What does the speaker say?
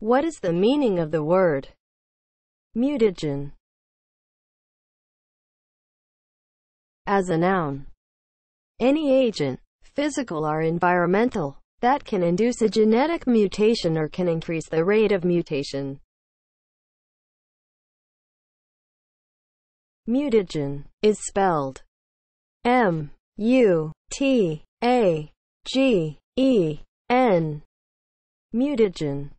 What is the meaning of the word mutagen as a noun? Any agent, physical or environmental, that can induce a genetic mutation or can increase the rate of mutation. Mutagen is spelled M-U-T-A-G-E-N. Mutagen.